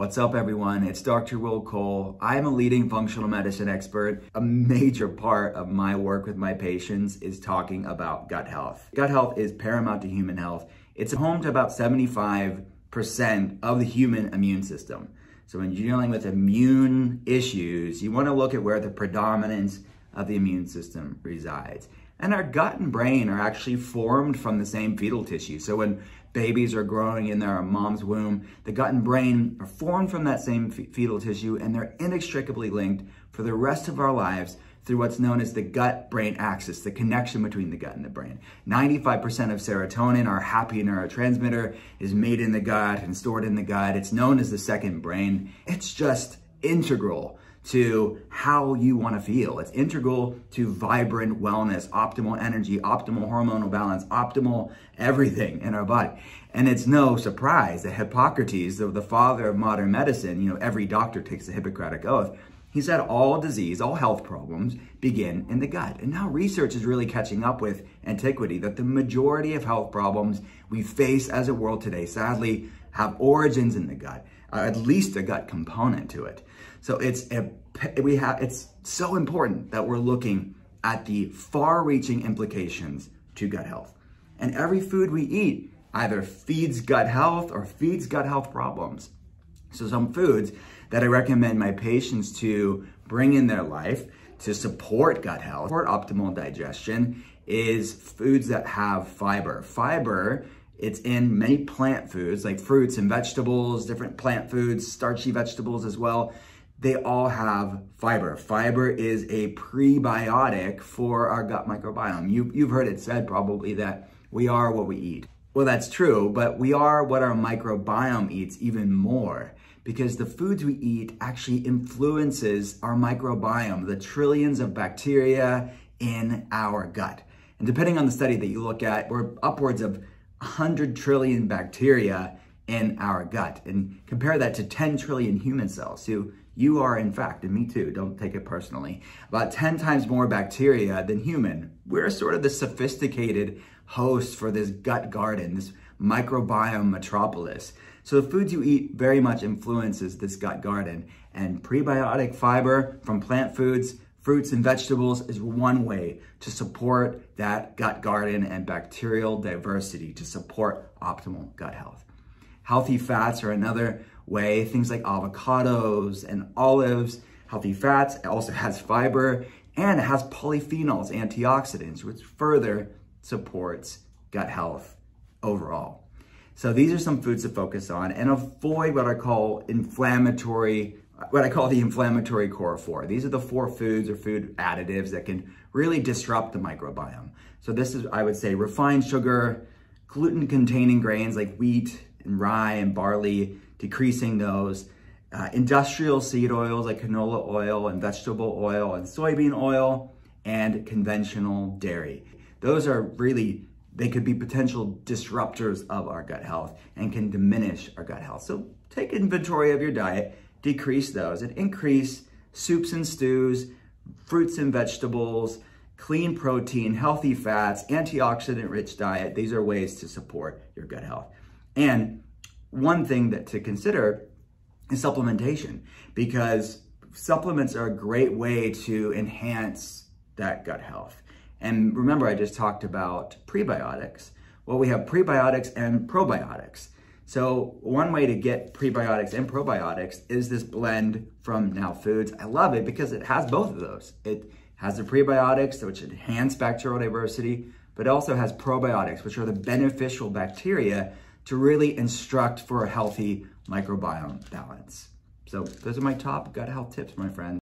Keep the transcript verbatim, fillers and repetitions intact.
What's up, everyone? It's Doctor Will Cole. I'm a leading functional medicine expert. A major part of my work with my patients is talking about gut health. Gut health is paramount to human health. It's home to about seventy-five percent of the human immune system. So when you're dealing with immune issues, you want to look at where the predominance of the immune system resides. And our gut and brain are actually formed from the same fetal tissue. So when babies are growing in their mom's womb, the gut and brain are formed from that same fetal tissue, and they're inextricably linked for the rest of our lives through what's known as the gut-brain axis, the connection between the gut and the brain. ninety-five percent of serotonin, our happy neurotransmitter, is made in the gut and stored in the gut. It's known as the second brain. It's just integral to how you want to feel. It's integral to vibrant wellness, optimal energy, optimal hormonal balance, optimal everything in our body. And it's no surprise that Hippocrates, the father of modern medicine, you know, every doctor takes the Hippocratic oath. He said all disease, all health problems begin in the gut. And now research is really catching up with antiquity that the majority of health problems we face as a world today, sadly, have origins in the gut, or at least a gut component to it. So it's a, we have it's so important that we're looking at the far-reaching implications to gut health. And every food we eat either feeds gut health or feeds gut health problems. So some foods that I recommend my patients to bring in their life to support gut health, support optimal digestion, is foods that have fiber. Fiber, it's in many plant foods like fruits and vegetables, different plant foods, starchy vegetables as well. They all have fiber. Fiber is a prebiotic for our gut microbiome. You, you've heard it said probably that we are what we eat. Well, that's true, but we are what our microbiome eats even more, because the foods we eat actually influences our microbiome, the trillions of bacteria in our gut. And depending on the study that you look at, we're upwards of one hundred trillion bacteria in our gut. And compare that to ten trillion human cells. So you are, in fact, and me too, don't take it personally, about ten times more bacteria than human. We're sort of the sophisticated host for this gut garden, this microbiome metropolis. So the foods you eat very much influences this gut garden. And prebiotic fiber from plant foods, fruits and vegetables is one way to support that gut garden and bacterial diversity to support optimal gut health. Healthy fats are another way, things like avocados and olives. Healthy fats also has fiber and it has polyphenols, antioxidants, which further supports gut health overall. So these are some foods to focus on and avoid what I call inflammatory what I call the inflammatory core four. These are the four foods or food additives that can really disrupt the microbiome. So this is, I would say, refined sugar, gluten-containing grains like wheat and rye and barley, decreasing those, uh, industrial seed oils like canola oil and vegetable oil and soybean oil, and conventional dairy. Those are really, they could be potential disruptors of our gut health and can diminish our gut health. So take inventory of your diet, decrease those, and increase soups and stews, fruits and vegetables, clean protein, healthy fats, antioxidant-rich diet. These are ways to support your gut health. And one thing that to consider is supplementation, because supplements are a great way to enhance that gut health. And remember, I just talked about prebiotics. Well, we have prebiotics and probiotics. So one way to get prebiotics and probiotics is this blend from Now Foods. I love it because it has both of those. It has the prebiotics, which enhance bacterial diversity, but it also has probiotics, which are the beneficial bacteria to really instruct for a healthy microbiome balance. So those are my top gut health tips, my friends.